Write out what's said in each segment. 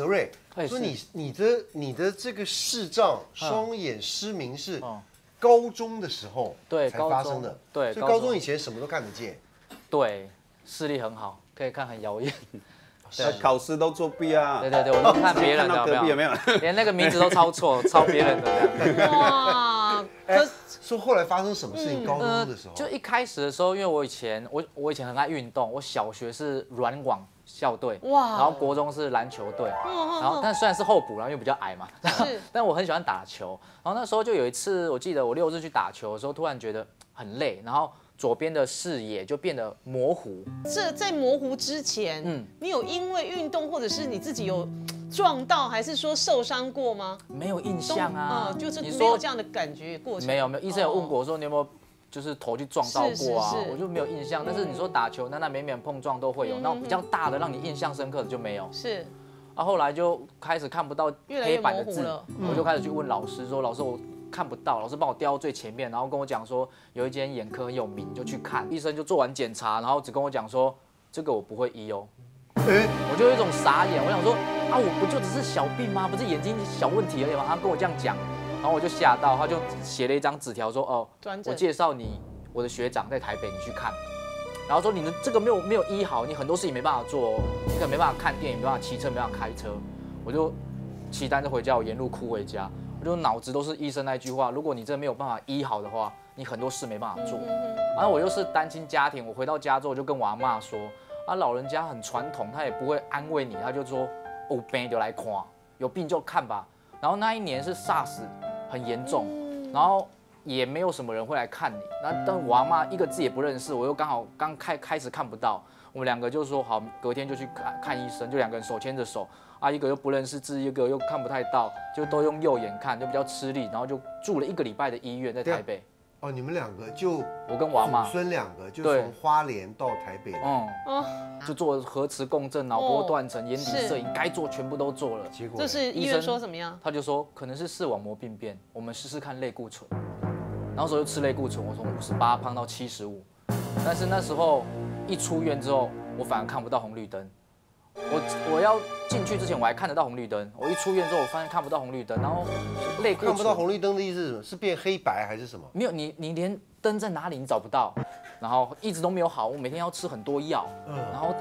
哲睿说你的这个视障双眼失明是高中的时候才发生的，对，所以高中以前什么都看得见，对，视力很好，可以看很遥远。 考试都作弊啊！对对对，我都看别人的，有没有？连那个名字都抄错，抄别人的这样。哇！说后来发生什么事情？高中的时候，就一开始的时候，因为我以前很爱运动，我小学是软网校队，哇，然后国中是篮球队，然后但虽然是后补，然后又比较矮嘛，但我很喜欢打球。然后那时候就有一次，我记得我6日去打球的时候，突然觉得很累，然后。 左边的视野就变得模糊。这在模糊之前，你有因为运动或者是你自己有撞到，还是说受伤过吗？没有印象啊，就是没有这样的感觉过程。没有，医生有问过我说你有没有就是头去撞到过啊？我就没有印象。但是你说打球，那每碰撞都会有，那种比较大的让你印象深刻的就没有。是。 啊，后来就开始看不到黑板的字，我就开始去问老师说：“老师，我看不到。”老师帮我调到最前面，然后跟我讲说有一间眼科很有名，就去看。医生就做完检查，然后只跟我讲说：“这个我不会医哦。”我就有一种傻眼，我想说啊，我不就只是小病吗？不是眼睛小问题而已吗？他跟我这样讲，然后我就吓到，他就写了一张纸条说：“哦，我介绍你我的学长在台北，你去看。” 然后说你的这个没有医好，你很多事情没办法做哦，你可能没办法看电影，没办法骑车，没办法开车。我就骑单车回家，我沿路哭回家，我就脑子都是医生那句话：如果你真的没有办法医好的话，你很多事没办法做。然后我又是单亲家庭，我回到家之后我就跟我阿嬷说：啊，老人家很传统，他也不会安慰你，他就说有病就来看，有病就看吧。然后那一年是 SARS 很严重，然后。 也没有什么人会来看你，那但我阿嬤一个字也不认识，我又刚好刚开始看不到，我们两个就说好，隔天就去看医生，就两个人手牵着手，啊一个又不认识字，一个又看不太到，就都用右眼看，就比较吃力，然后就住了1个礼拜的医院，在台北。哦，你们两个就我跟我阿嬤，祖孙两个就从花莲到台北，就做核磁共振、脑波断层、眼底摄影，该做全部都做了。结果这是医生说怎么样？他就说可能是视网膜病变，我们试试看类固醇。 然后时候就吃类固醇，我从58胖到75，但是那时候一出院之后，我反而看不到红绿灯。我要进去之前我还看得到红绿灯，我一出院之后我发现看不到红绿灯，然后类固醇看不到红绿灯的意思是什么？是变黑白还是什么？没有，你连灯在哪里你找不到，然后一直都没有好，我每天要吃很多药，然后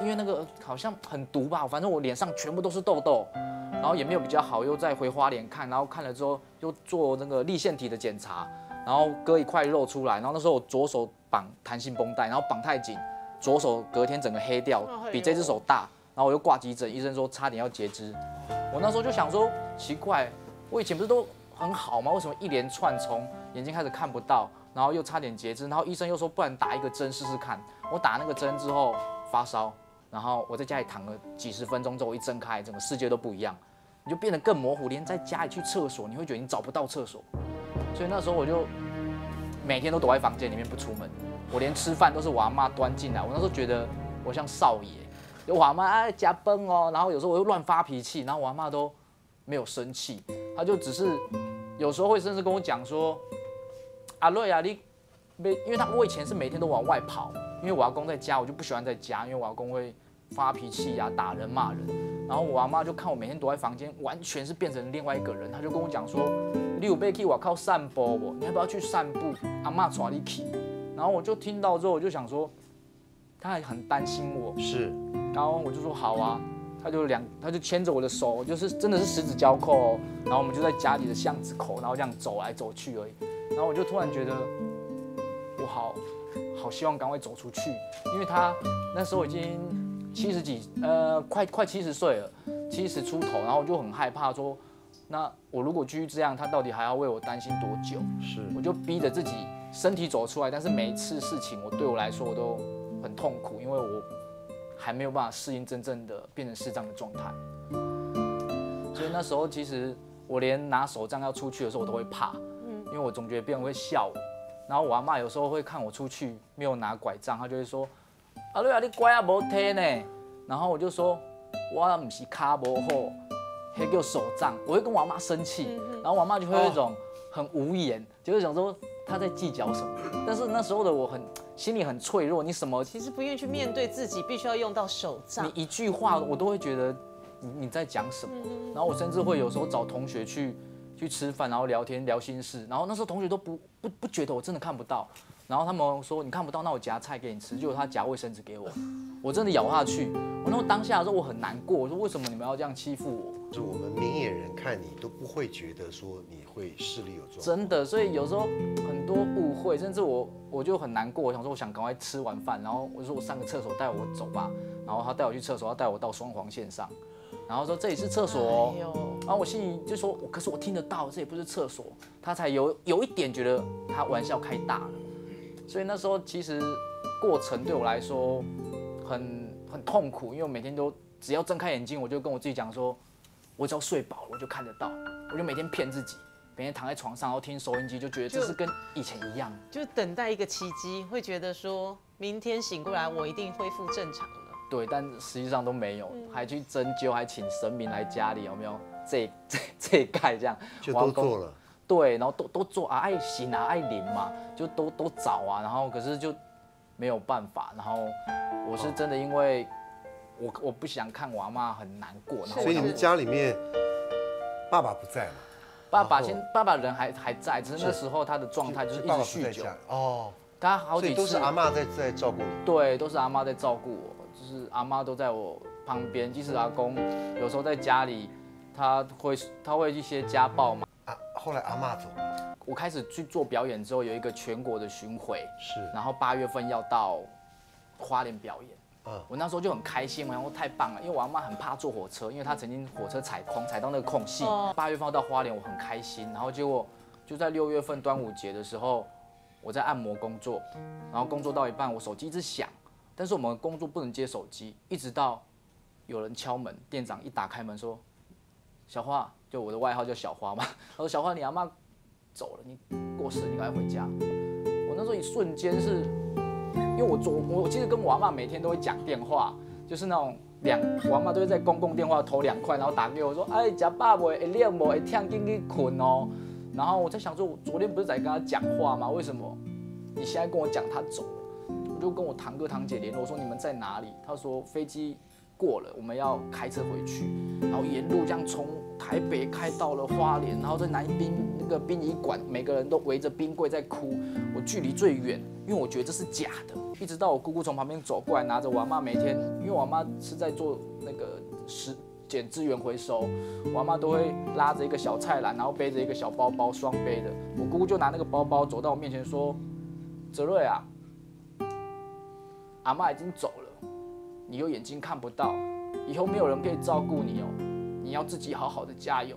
因为那个好像很毒吧，反正我脸上全部都是痘痘。 然后也没有比较好，又再回花莲看，然后看了之后又做那个立腺体的检查，然后割一块肉出来，然后那时候我左手绑弹性绷带，然后绑太紧，左手隔天整个黑掉，比这只手大，然后我又挂急诊，医生说差点要截肢，我那时候就想说奇怪，我以前不是都很好吗？为什么一连串从眼睛开始看不到，然后又差点截肢，然后医生又说不然打一个针试试看，我打那个针之后发烧。 然后我在家里躺了几十分钟之后，我一睁开，整个世界都不一样，你就变得更模糊，连在家里去厕所，你会觉得你找不到厕所。所以那时候我就每天都躲在房间里面不出门，我连吃饭都是我阿嬤端进来。我那时候觉得我像少爷，就我阿嬤哎夹崩哦，然后有时候我又乱发脾气，然后我阿嬤都没有生气，她就只是有时候会甚至跟我讲说：“阿瑞啊，你没……”因为我以前是每天都往外跑。 因为我阿公在家，我就不喜欢在家，因为我阿公会发脾气啊，打人骂人。然后我阿妈就看我每天躲在房间，完全是变成另外一个人。她就跟我讲说：“你有被去外口散步不？你要不要去散步？阿妈带你去。”然后我就听到之后，我就想说，她还很担心我。是。然后我就说好啊，她就牵着我的手，就是真的是十指交扣哦。然后我们就在家里的巷子口，然后这样走来走去而已。然后我就突然觉得，我好希望赶快走出去，因为他那时候已经70几，快70岁了，70出头，然后我就很害怕说，那我如果继续这样，他到底还要为我担心多久？是，我就逼着自己身体走出来，但是每一次事情对我来说我都很痛苦，因为我还没有办法适应真正的变成视障的状态，所以那时候其实我连拿手杖要出去的时候我都会怕，因为我总觉得别人会笑我。 然后我阿嬤有时候会看我出去没有拿拐杖，她就会说：“阿瑞啊，你拐啊无提呢。”然后我就说：“我唔是卡无好，还叫手杖。”我会跟我阿嬤生气，然后我阿嬤就会有一种很无言，就是想说她在计较什么。但是那时候的我心里很脆弱，你什么其实不愿意去面对自己，必须要用到手杖。你一句话我都会觉得你在讲什么？然后我甚至会有时候找同学去吃饭，然后聊天聊心事，然后那时候同学都不觉得我真的看不到，然后他们说你看不到，那我夹菜给你吃，结果他夹卫生纸给我，我真的咬下去，我那时候当下的时候我很难过，我说为什么你们要这样欺负我？就我们明眼人看你都不会觉得说你会视力有状况，真的，所以有时候很多误会，甚至我就很难过，我想说我想赶快吃完饭，然后我说我上个厕所带我走吧，然后他带我去厕所，他带我到双黄线上。 然后说这里是厕所哦，然后我心里就说，可是我听得到，这也不是厕所，他才有一点觉得他玩笑开大了，所以那时候其实过程对我来说很痛苦，因为我每天都只要睁开眼睛，我就跟我自己讲说，我只要睡饱了我就看得到，我就每天骗自己，每天躺在床上然后听收音机，就觉得这是跟以前一样，就等待一个奇迹，会觉得说明天醒过来我一定恢复正常。 对，但实际上都没有，还去针灸，还请神明来家里，有没有？这一盖这样，就都做了。对，然后都做啊，爱行啊，爱灵嘛，就都找啊，然后可是就没有办法。然后我是真的因为我不想看我阿嬷很难过，然后所以你们家里面爸爸不在嘛？爸爸人还在，只是那时候他的状态就是一直酗酒哦。他好几次都是阿嬷在照顾你。对，都是阿嬷在照顾我。 就是阿妈都在我旁边，即使阿公有时候在家里，他会一些家暴嘛。啊，后来阿妈走了，我开始去做表演之后，有一个全国的巡回，是，然后8月份要到花莲表演。嗯，我那时候就很开心，我想说太棒了，因为我阿妈很怕坐火车，因为她曾经火车踩到那个空隙。8月份到花莲，我很开心，然后结果就在6月份端午节的时候，我在按摩工作，然后工作到一半，我手机一直响。 但是我们工作不能接手机，一直到有人敲门，店长一打开门说：“小花，就我的外号叫小花嘛。”他说：“小花，你阿妈走了，你过世，你赶快回家。”我那时候一瞬间是，因为我其实跟我阿妈每天都会讲电话，就是那种我阿妈都会在公共电话投2块，然后打给我说：“哎，吃饱未？会冷无？会忝？紧去困哦。”然后我在想说，我昨天不是在跟他讲话吗？为什么你现在跟我讲他走了？ 我就跟我堂哥堂姐联络，说你们在哪里？他说飞机过了，我们要开车回去，然后沿路这样从台北开到了花莲，然后在南滨那个殡仪馆，每个人都围着冰柜在哭，我距离最远，因为我觉得这是假的。一直到我姑姑从旁边走过来，拿着我阿嬷每天，因为我阿嬷是在做那个捡资源回收，我阿嬷都会拉着一个小菜篮，然后背着一个小包包，双背的。我姑姑就拿那个包包走到我面前说：“哲瑞啊。” 阿嬷已经走了，你有眼睛看不到，以后没有人可以照顾你哦，你要自己好好的加油。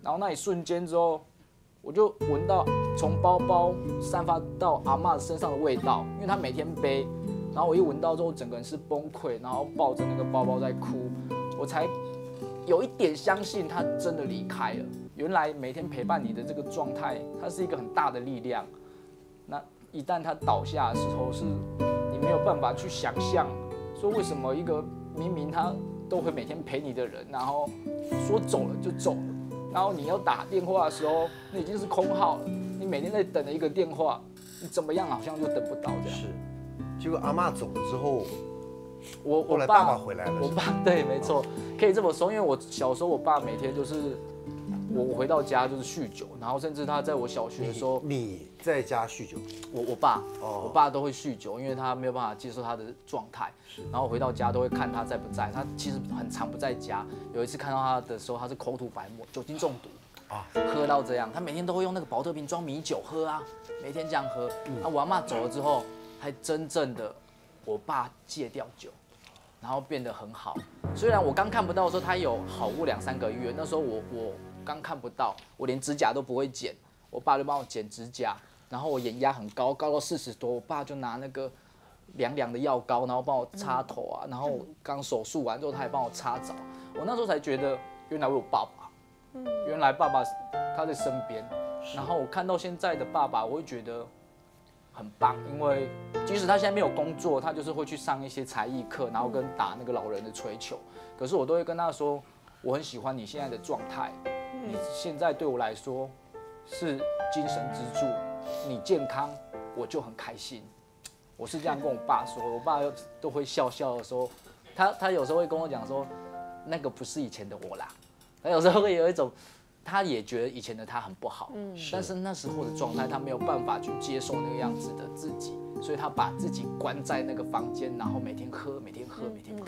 然后那一瞬间之后，我就闻到从包包散发到阿嬷身上的味道，因为她每天背。然后我一闻到之后，整个人是崩溃，然后抱着那个包包在哭，我才有一点相信她真的离开了。原来每天陪伴你的这个状态，它是一个很大的力量。那一旦她倒下的时候是。 没有办法去想象，说为什么一个明明他都会每天陪你的人，然后说走了就走了，然后你要打电话的时候，那已经是空号了，你每天在等着一个电话，你怎么样好像就等不到这样。是，结果阿嬷走了之后，后来爸爸回来了。我爸对，没错，可以这么说，因为我小时候我爸每天就是。 我回到家就是酗酒，然后甚至他在我小学的时候，你在家酗酒，我爸都会酗酒，因为他没有办法接受他的状态，然后回到家都会看他在不在，他其实很常不在家。有一次看到他的时候，他是口吐白沫，酒精中毒啊，喝到这样，他每天都会用那个保特瓶装米酒喝啊，每天这样喝。那我阿嬷走了之后，才真正的我爸戒掉酒。 然后变得很好，虽然我刚看不到的时候，他有好过2、3个月。那时候我刚看不到，我连指甲都不会剪，我爸就帮我剪指甲。然后我眼压很高，高到40多，我爸就拿那个凉凉的药膏，然后帮我擦头啊。然后我刚手术完之后，他还帮我擦澡。我那时候才觉得，原来我有爸爸，原来爸爸他在身边。然后我看到现在的爸爸，我会觉得。 很棒，因为即使他现在没有工作，他就是会去上一些才艺课，然后跟打那个老人的槌球。可是我都会跟他说，我很喜欢你现在的状态，你现在对我来说是精神支柱，你健康我就很开心。我是这样跟我爸说，我爸都会笑笑的说，他有时候会跟我讲说，那个不是以前的我啦。他有时候会有一种，他也觉得以前的他很不好，但是那时候的状态他没有办法去接受那个样子的自己，所以他把自己关在那个房间，然后每天喝，每天喝，每天喝。